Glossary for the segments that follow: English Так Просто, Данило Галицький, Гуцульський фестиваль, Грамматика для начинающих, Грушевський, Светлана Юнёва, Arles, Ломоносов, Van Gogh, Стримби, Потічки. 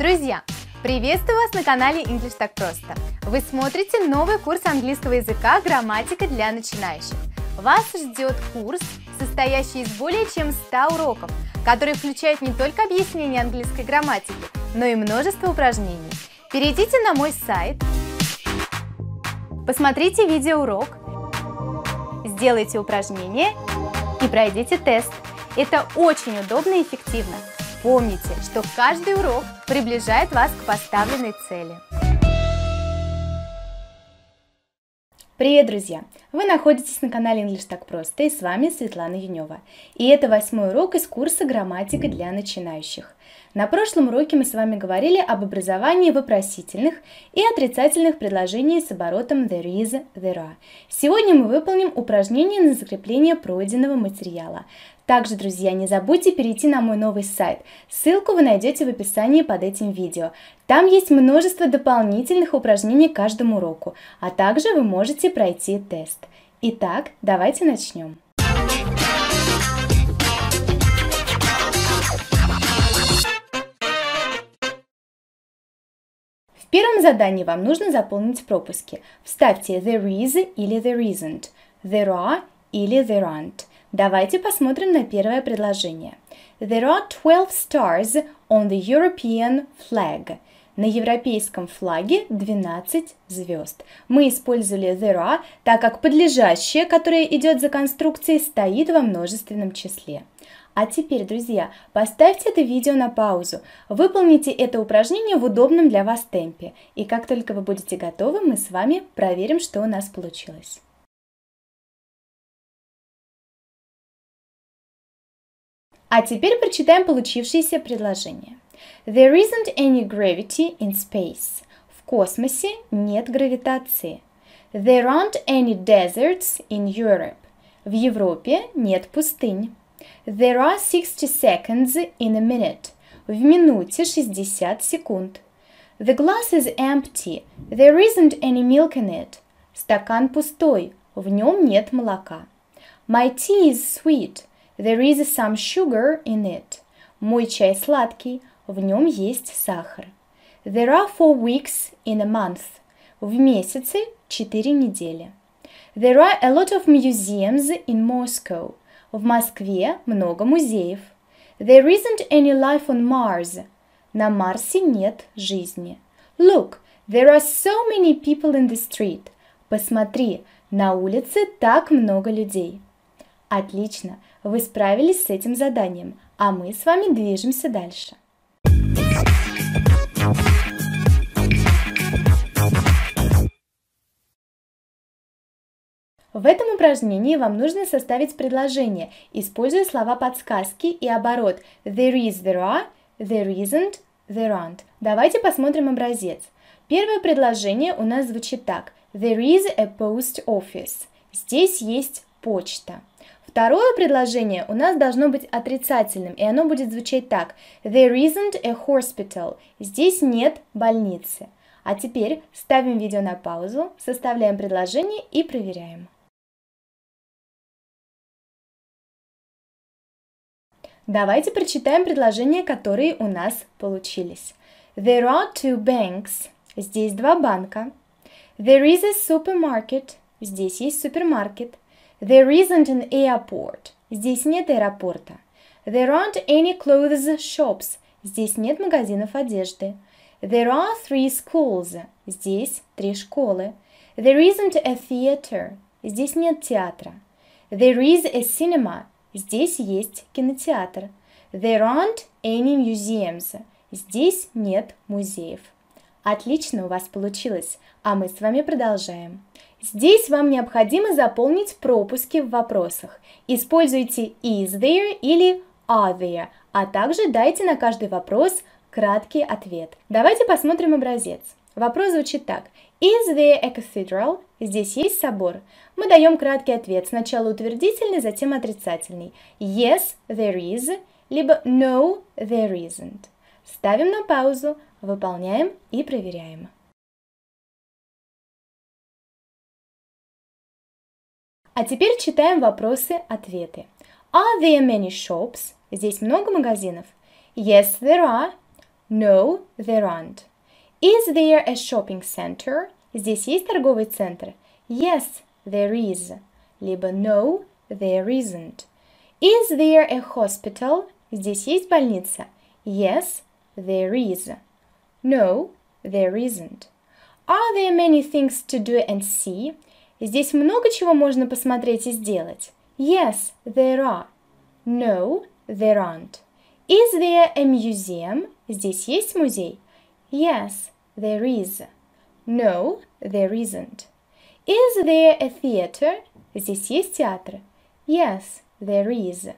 Друзья, приветствую вас на канале English Так Просто. Вы смотрите новый курс английского языка «Грамматика для начинающих». Вас ждет курс, состоящий из более чем 100 уроков, который включает не только объяснение английской грамматики, но и множество упражнений. Перейдите на мой сайт, посмотрите видеоурок, сделайте упражнение и пройдите тест. Это очень удобно и эффективно. Помните, что каждый урок приближает вас к поставленной цели. Привет, друзья! Вы находитесь на канале English Так Просто, и с вами Светлана Юнёва. И это 8-й урок из курса «Грамматика для начинающих». На прошлом уроке мы с вами говорили об образовании вопросительных и отрицательных предложений с оборотом there is, there are. Сегодня мы выполним упражнение на закрепление пройденного материала. Также, друзья, не забудьте перейти на мой новый сайт. Ссылку вы найдете в описании под этим видео. Там есть множество дополнительных упражнений к каждому уроку, а также вы можете пройти тест. Итак, давайте начнем. В первом задании вам нужно заполнить пропуски. Вставьте there is или there isn't, there are или there aren't. Давайте посмотрим на первое предложение. There are 12 stars on the European flag. На европейском флаге 12 звезд. Мы использовали there are, так как подлежащее, которое идет за конструкцией, стоит во множественном числе. А теперь, друзья, поставьте это видео на паузу, выполните это упражнение в удобном для вас темпе, и как только вы будете готовы, мы с вами проверим, что у нас получилось. А теперь прочитаем получившееся предложение. There isn't any gravity in space. В космосе нет гравитации. There aren't any deserts in Europe. В Европе нет пустынь. There are 60 seconds in a minute. В минуте 60 секунд. The glass is empty. There isn't any milk in it. Стакан пустой. В нем нет молока. My tea is sweet. There is some sugar in it. Мой чай сладкий. В нем есть сахар. There are 4 weeks in a month. В месяце 4 недели. There are a lot of museums in Moscow. В Москве много музеев. There isn't any life on Mars. На Марсе нет жизни. Look, there are so many people in the street. Посмотри, на улице так много людей. Отлично, вы справились с этим заданием, а мы с вами движемся дальше. В этом упражнении вам нужно составить предложение, используя слова-подсказки и оборот there is, there are, there isn't, there aren't. Давайте посмотрим образец. Первое предложение у нас звучит так. There is a post office. Здесь есть почта. Второе предложение у нас должно быть отрицательным, и оно будет звучать так. There isn't a hospital. Здесь нет больницы. А теперь ставим видео на паузу, составляем предложение и проверяем. Давайте прочитаем предложения, которые у нас получились. There are 2 banks. Здесь 2 банка. There is a supermarket. Здесь есть супермаркет. There isn't an airport. Здесь нет аэропорта. There aren't any clothes shops. Здесь нет магазинов одежды. There are 3 schools. Здесь 3 школы. There isn't a theater. Здесь нет театра. There is a cinema. Здесь есть кинотеатр. There aren't any museums. Здесь нет музеев. Отлично у вас получилось, а мы с вами продолжаем. Здесь вам необходимо заполнить пропуски в вопросах. Используйте is there или are there, а также дайте на каждый вопрос краткий ответ. Давайте посмотрим образец. Вопрос звучит так. Is there a cathedral? Здесь есть собор. Мы даем краткий ответ. Сначала утвердительный, затем отрицательный. Yes, there is, либо no, there isn't. Ставим на паузу, выполняем и проверяем. А теперь читаем вопросы-ответы. Are there many shops? Здесь много магазинов. Yes, there are. No, there aren't. Is there a shopping center? Здесь есть торговый центр? Yes, there is. Либо no, there isn't. Is there a hospital? Здесь есть больница? Yes, there is. No, there isn't. Are there many things to do and see? Здесь много чего можно посмотреть и сделать? Yes, there are. No, there aren't. Is there a museum? Здесь есть музей? Yes, there is. No, there isn't. Is there a theater? Здесь есть театр? Yes, there is.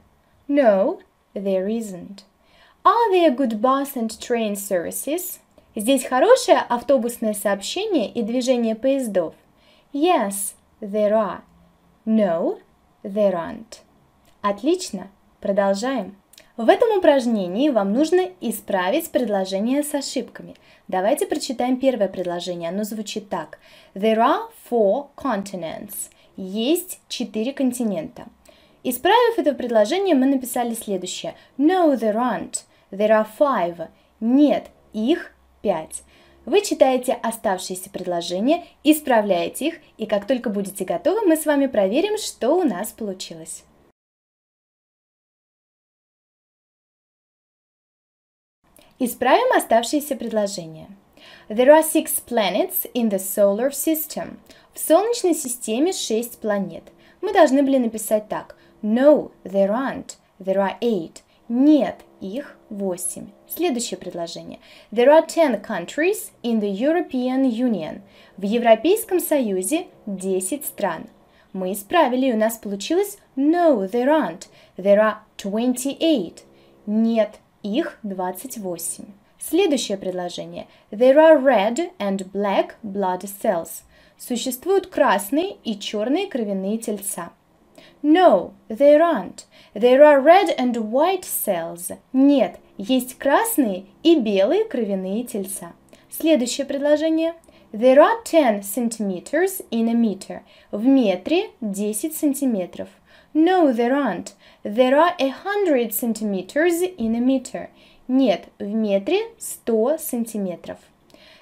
No, there isn't. Are there good bus and train services? Здесь хорошее автобусное сообщение и движение поездов? Yes, there are. No, there aren't. Отлично. Продолжаем. В этом упражнении вам нужно исправить предложение с ошибками. Давайте прочитаем первое предложение. Оно звучит так. There are 4 continents. Есть 4 континента. Исправив это предложение, мы написали следующее. No, there aren't. There are 5. Нет, их 5. Вы читаете оставшиеся предложения, исправляете их, и как только будете готовы, мы с вами проверим, что у нас получилось. Исправим оставшиеся предложения. There are 6 planets in the solar system. В Солнечной системе 6 планет. Мы должны были написать так. No, there aren't. There are 8. Нет, их 8. Следующее предложение. There are 10 countries in the European Union. В Европейском Союзе 10 стран. Мы исправили, и у нас получилось No, there aren't. There are 28. Нет, их 28. Следующее предложение. There are red and black blood cells. Существуют красные и черные кровяные тельца. No, there aren't. There are red and white cells. Нет, есть красные и белые кровяные тельца. Следующее предложение. There are 10 centimeters in a meter. В метре 10 сантиметров. No, there aren't. There are 100 centimeters in a meter. Нет, в метре 100 сантиметров.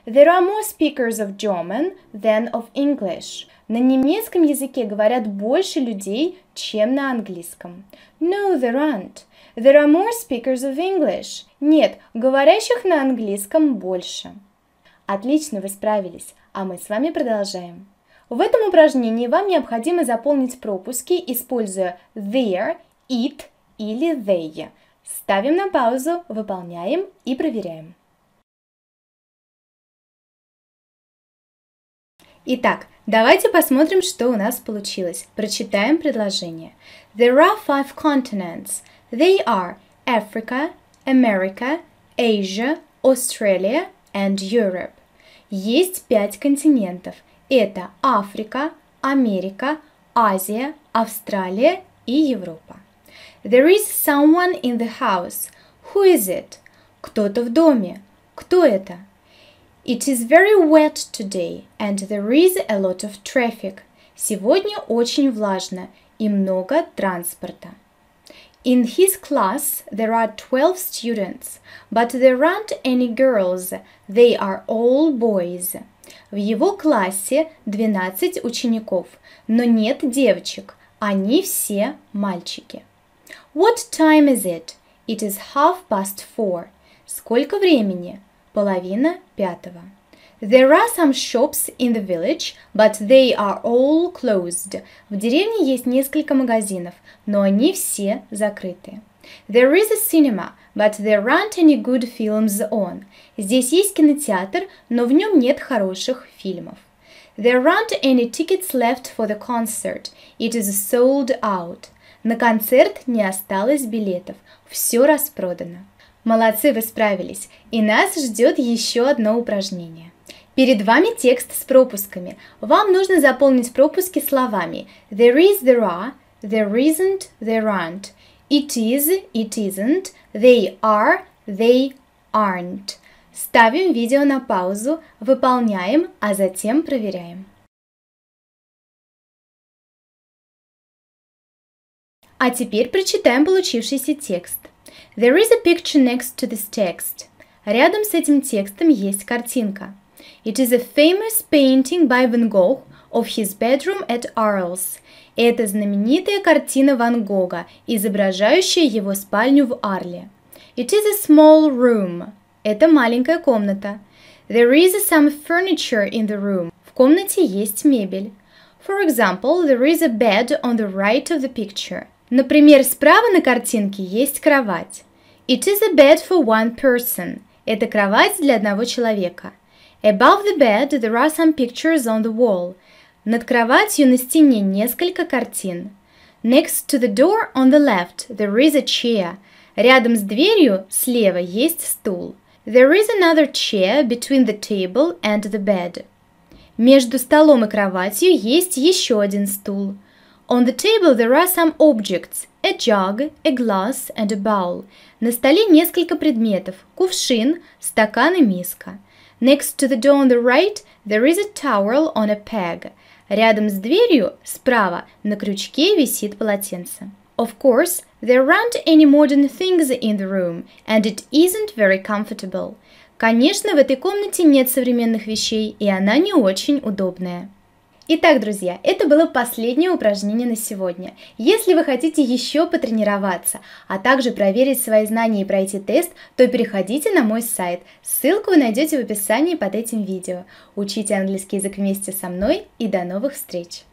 There are more speakers of German than of English. На немецком языке говорят больше людей, чем на английском. No, there aren't. There are more speakers of English. Нет, говорящих на английском больше. Отлично, вы справились, а мы с вами продолжаем. В этом упражнении вам необходимо заполнить пропуски, используя there, it или they. Ставим на паузу, выполняем и проверяем. Итак, давайте посмотрим, что у нас получилось. Прочитаем предложение. There are 5 continents. They are Africa, America, Asia, Australia and Europe. Есть 5 континентов. Это Африка, Америка, Азия, Австралия и Европа. There is someone in the house. Who is it? Кто-то в доме. Кто это? It is very wet today, and there is a lot of traffic. Сегодня очень влажно и много транспорта. In his class there are 12 students, but there aren't any girls. They are all boys. В его классе 12 учеников, но нет девочек. Они все мальчики. What time is it? It is 4:30. Сколько времени? 4:30. There are some shops in the village, but they are all closed. В деревне есть несколько магазинов, но они все закрыты. There is a cinema, but there aren't any good films on. Здесь есть кинотеатр, но в нем нет хороших фильмов. There aren't any tickets left for the concert. It is sold out. На концерт не осталось билетов. Все распродано. Молодцы, вы справились, и нас ждет еще одно упражнение. Перед вами текст с пропусками. Вам нужно заполнить пропуски словами there is, there are, there isn't, there aren't, it is, it isn't, they are, they aren't. Ставим видео на паузу, выполняем, а затем проверяем. А теперь прочитаем получившийся текст. There is a picture next to this text. Рядом с этим текстом есть картинка. It is a famous painting by Van Gogh of his bedroom at Arles. Это знаменитая картина Ван Гога, изображающая его спальню в Арле. It is a small room. Это маленькая комната. There is some furniture in the room. В комнате есть мебель. For example, there is a bed on the right of the picture. Например, справа на картинке есть кровать. It is a bed for one person. Это кровать для одного человека. Above the bed there are some pictures on the wall. Над кроватью на стене несколько картин. Next to the door on the left there is a chair. Рядом с дверью слева есть стул. There is another chair between the table and the bed. Между столом и кроватью есть еще один стул. On the table there are some objects – a jug, a glass and a bowl. На столе несколько предметов – кувшин, стакан и миска. Next to the door on the right there is a towel on a peg. Рядом с дверью, справа, на крючке висит полотенце. Of course, there aren't any modern things in the room, and it isn't very comfortable. Конечно, в этой комнате нет современных вещей, и она не очень удобная. Итак, друзья, это было последнее упражнение на сегодня. Если вы хотите еще потренироваться, а также проверить свои знания и пройти тест, то переходите на мой сайт. Ссылку вы найдете в описании под этим видео. Учите английский язык вместе со мной, и до новых встреч!